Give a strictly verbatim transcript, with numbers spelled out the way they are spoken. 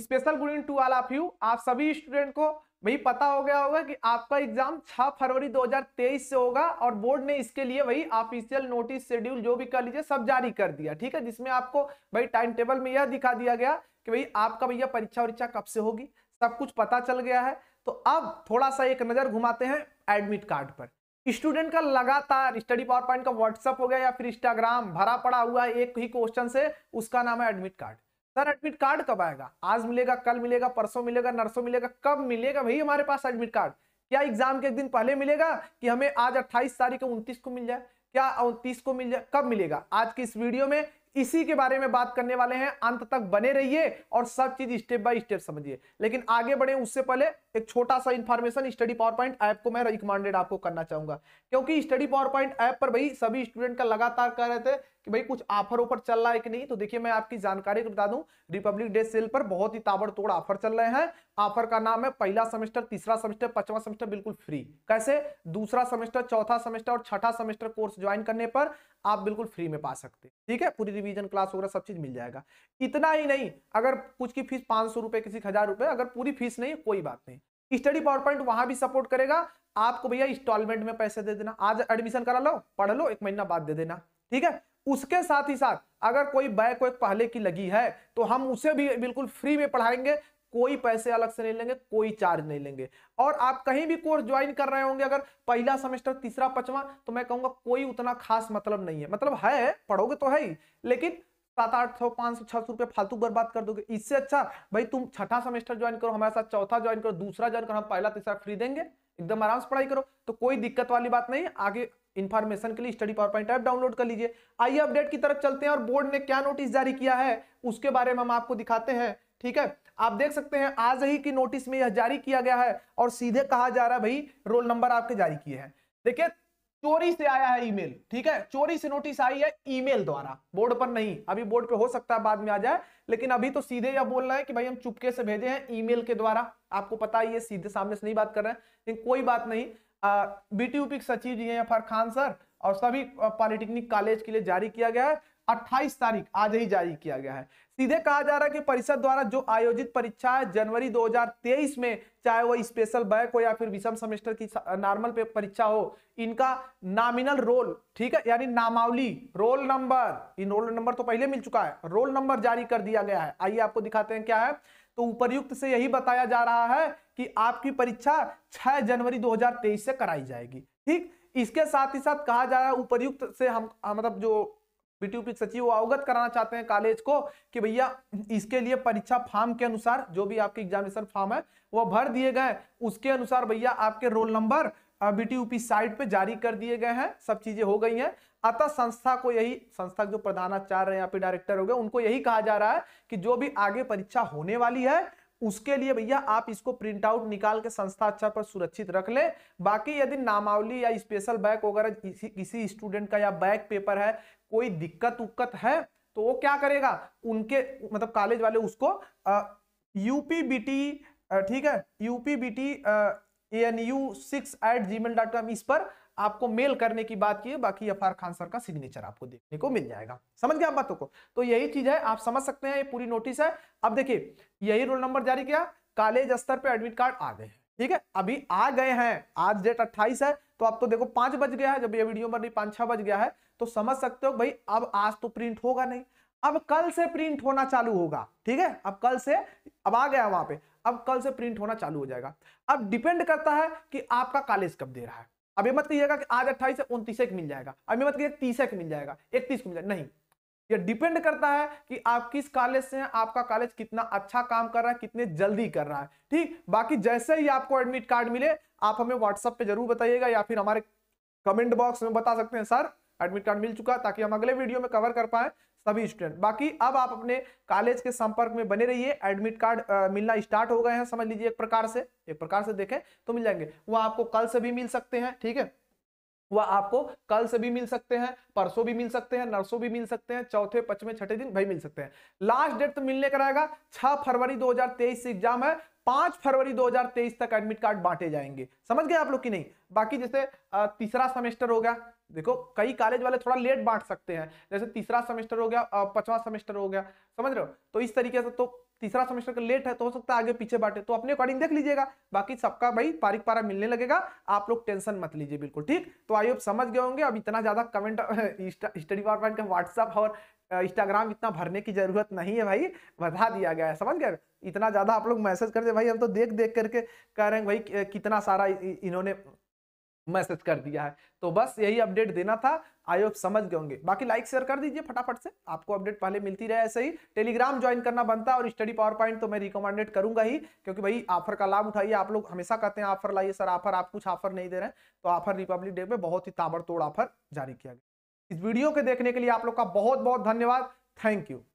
Special good in to all of you. आप सभी student को वही पता हो गया होगा कि आपका एग्जाम छह फरवरी दो हज़ार तेईस से होगा और बोर्ड ने इसके लिए वही ऑफिशियल नोटिस शेड्यूल जो भी कर लीजिए सब जारी कर दिया, ठीक है, जिसमें आपको भाई टाइम टेबल में यह दिखा दिया गया कि भाई आपका भैया परीक्षा वरीक्षा कब से होगी, सब कुछ पता चल गया है। तो अब थोड़ा सा एक नजर घुमाते हैं एडमिट कार्ड पर। स्टूडेंट का लगातार स्टडी पावर पॉइंट का व्हाट्सएप हो गया या फिर इंस्टाग्राम भरा पड़ा हुआ है एक ही क्वेश्चन से, उसका नाम है admit card. Sir admit card कब आएगा? आज मिलेगा, कल मिलेगा, परसों मिलेगा, नरसों मिलेगा, कब मिलेगा भाई हमारे पास एडमिट कार्ड? क्या एग्जाम के एक दिन पहले मिलेगा कि हमें आज अट्ठाईस तारीख को उनतीस को मिल जाए, क्या उनतीस को मिल जाए, कब मिलेगा? आज की इस वीडियो में इसी के बारे में बात करने वाले हैं, अंत तक बने रहिए और सब चीज स्टेप बाय स्टेप समझिए। लेकिन आगे बढ़े उससे पहले एक छोटा सा information study power point app को मैं रिकमेंडेड आपको करना चाहूंगा, क्योंकि स्टडी पावर पॉइंट ऐप पर भाई सभी स्टूडेंट का लगातार कह रहे थे कि भाई कुछ ऑफर ऊपर चल रहा है कि नहीं। तो देखिए मैं आपकी जानकारी को बता दूं, रिपब्लिक डे सेल पर बहुत ही ताबड़तोड़ ऑफर चल रहे हैं। ऑफर का नाम है पहला सेमेस्टर, तीसरा सेमेस्टर, पांचवा सेमेस्टर बिल्कुल फ्री। कैसे? दूसरा सेमेस्टर, चौथा सेमेस्टर और छठा सेमेस्टर कोर्स ज्वाइन करने पर आप बिल्कुल फ्री में पा सकते हैं, ठीक है, पूरी रिवीजन क्लास वगैरह सब चीज मिल जाएगा। इतना ही नहीं, अगर कुछ की फीस पांच सौ रुपए, किसी हजार रुपए, अगर पूरी फीस नहीं कोई बात नहीं, स्टडी पावर पॉइंट वहां भी सपोर्ट करेगा आपको। भैया इंस्टॉलमेंट में पैसे दे देना, आज एडमिशन करा लो, पढ़ लो, एक महीना बाद दे देना, ठीक है। उसके साथ ही साथ अगर कोई बैक को एक पहले की लगी है तो हम उसे भी बिल्कुल फ्री में पढ़ाएंगे, कोई पैसे अलग से नहीं लेंगे, कोई चार्ज नहीं लेंगे। और आप कहीं भी कोर्स ज्वाइन कर रहे होंगे अगर पहला सेमेस्टर, तीसरा, पांचवा, तो मैं कहूंगा कोई उतना खास मतलब नहीं है, मतलब है पढ़ोगे तो है ही, लेकिन सात आठ सौ पांच सौ छह सौ रुपए फालतू बर्बाद कर दोगे। इससे अच्छा भाई तुम छठा सेमेस्टर ज्वाइन करो हमारे साथ, चौथा ज्वाइन करो, दूसरा ज्वाइन करो, हम पहला तीसरा फ्री देंगे, एकदम आराम से पढ़ाई करो, तो कोई दिक्कत वाली बात नहीं। आगे इन्फॉर्मेशन के लिए study power point app download कर लीजिए। आइए अपडेट की तरफ चलते हैं और बोर्ड ने क्या नोटिस जारी किया है उसके बारे में हम आपको दिखाते हैं, ठीक है। आप देख सकते हैं आज ही की नोटिस में यह जारी किया गया है और सीधे कहा जा रहा है भाई रोल नंबर आपके जारी किए हैं। देखिए चोरी से आया है ईमेल, ठीक है, चोरी से नोटिस आई है ईमेल द्वारा, बोर्ड पर नहीं, अभी बोर्ड पे हो सकता है बाद में आ जाए, लेकिन अभी तो सीधे यह बोल रहा है कि भाई हम चुपके से भेजे हैं ईमेल के द्वारा। आपको पता ही है सीधे सामने से नहीं बात कर रहे हैं, लेकिन कोई बात नहीं। बीटीयूपी के सचिव जी हैं अफाक खान सर और सभी पॉलिटेक्निक कॉलेज के लिए जारी किया गया है अट्ठाईस तारीख, आज ही जारी किया गया है। सीधे कहा जा रहा है कि परिषद द्वारा जो आयोजित परीक्षा है जनवरी दो हज़ार तेईस में, चाहे वो स्पेशल बैक हो या फिर विषम सेमेस्टर की नॉर्मल परीक्षा हो, इनका नॉमिनल रोल, ठीक है, यानी नामावली, रोल नंबर, इनरोल नंबर तो पहले मिल चुका है, रोल नंबर जारी कर दिया गया है। आइए आपको दिखाते हैं क्या है। तो उपर्युक्त से यही बताया जा रहा है कि आपकी परीक्षा छह जनवरी दो हज़ार तेईस से कराई जाएगी, ठीक। इसके साथ ही साथ कहा जा रहा है उपर्युक्त से हम मतलब जो बीटीयूपी सचिव अवगत कराना चाहते हैं कॉलेज को कि भैया इसके लिए परीक्षा फॉर्म के अनुसार जो भी आपके एग्जामिनेशन फॉर्म है वह भर दिए गए, उसके अनुसार भैया आपके रोल नंबर बीटीयूपी साइट पे जारी कर दिए गए हैं, सब चीजें हो गई हैं। अतः संस्था को यही, संस्था के जो प्रधानाचार्य हैं या फिर डायरेक्टर हो गए, उनको यही कहा जा रहा है कि जो भी आगे परीक्षा होने वाली है उसके लिए भैया आप इसको प्रिंट आउट निकाल के संस्था अच्छा पर सुरक्षित रख ले। बाकी यदि नामावली या स्पेशल बैक वगैरह किसी किसी स्टूडेंट का या बैक पेपर है, कोई दिक्कत उक्कत है तो वो क्या करेगा, उनके मतलब कॉलेज वाले उसको यूपी बी टी ठीक है UP B T A N U six eight Gmail dot com, इस पर आपको मेल करने की बात की है। बाकी अफार खान सर का सिग्नेचर आपको देखने को मिल जाएगा। समझ गया आप बातों को? तो यही चीज है, आप समझ सकते हैं ये पूरी नोटिस है। अब देखिए यही रोल नंबर जारी किया, कॉलेज स्तर पे एडमिट कार्ड आ गए हैं, ठीक है, अभी आ गए हैं। आज डेट अट्ठाईस है तो आप तो देखो पांच बज गया है, जब ये वीडियो बन रही पांच छह बज गया है, तो समझ सकते हो भाई अब आज तो प्रिंट होगा नहीं, अब कल से प्रिंट होना चालू होगा, ठीक है। अब कल से, अब आ गया वहां पे, अब कल से प्रिंट होना चालू हो जाएगा। अब डिपेंड करता है कि आपका कॉलेज कब दे रहा है। अब ये मत कहिएगा कि आज अट्ठाईस से उनतीस एक मिल जाएगा, अब ये मत कहिएगा तीस एक मिल जाएगा, इकतीस को मिल जाएगा, नहीं। ये डिपेंड करता है कि आप किस कॉलेज से हैं, आपका कॉलेज कितना अच्छा काम कर रहा है, कितने जल्दी कर रहा है, ठीक। बाकी जैसे ही आपको एडमिट कार्ड मिले आप हमें व्हाट्सएप पे जरूर बताइएगा या फिर हमारे कमेंट बॉक्स में बता सकते हैं सर एडमिट कार्ड मिल चुका, ताकि हम अगले वीडियो में कवर कर पाए सभी स्टूडेंट। बाकी अब आप अपने कॉलेज के संपर्क में बने रहिए, एडमिट कार्ड मिलना स्टार्ट हो गए हैं, समझ लीजिए एक प्रकार से, एक प्रकार से देखें तो मिल जाएंगे। वह आपको कल से भी मिल सकते हैं, ठीक है, वह आपको कल से भी मिल सकते हैं, परसों भी मिल सकते हैं, नरसों भी मिल सकते हैं, चौथे, पांचवें, छठे दिन भाई मिल सकते हैं। लास्ट डेट तो मिलने का रहेगा छह फरवरी दो हज़ार तेईस से एग्जाम है, पांच फरवरी दो हज़ार तेईस तक एडमिट कार्ड बांटे जाएंगे। समझ गए आप लोग कि नहीं? बाकी जैसे तीसरा सेमेस्टर हो गया, देखो कई कॉलेज वाले थोड़ा लेट बांट सकते हैं, जैसे तीसरा सेमेस्टर हो गया, पांचवा सेमेस्टर हो गया, समझ रहे हो, तो इस तरीके से। तो तीसरा सेमेस्टर का लेट है तो हो सकता है आगे पीछे बांटे, तो अपने अकॉर्डिंग देख लीजिएगा। बाकी सबका भाई पारिक पारा मिलने लगेगा, आप लोग टेंशन मत लीजिए बिल्कुल, ठीक। तो आई होप समझ गए होंगे। अब इतना ज्यादा कमेंट स्टडी पावर पॉइंट का व्हाट्सएप और इंस्टाग्राम इतना भरने की जरूरत नहीं है भाई, बता दिया गया है, समझ गए। इतना ज्यादा आप लोग मैसेज करते भाई, हम तो देख देख करके कह रहे हैं भाई कितना सारा इन्होंने मैसेज कर दिया है। तो बस यही अपडेट देना था, आई होप समझ गए होंगे। बाकी लाइक शेयर कर दीजिए फटाफट से, आपको अपडेट पहले मिलती रहे। ऐसे ही टेलीग्राम ज्वाइन करना बनता है, और स्टडी पावर पॉइंट तो मैं रिकमेंडेड करूंगा ही, क्योंकि भाई ऑफर का लाभ उठाइए। आप लोग हमेशा कहते हैं ऑफर लाइए सर, ऑफर आप कुछ ऑफर नहीं दे रहे हैं, तो ऑफर रिपब्लिक डे पे बहुत ही ताबड़तोड़ ऑफर जारी किया गया। इस वीडियो के देखने के लिए आप लोग का बहुत बहुत धन्यवाद, थैंक यू।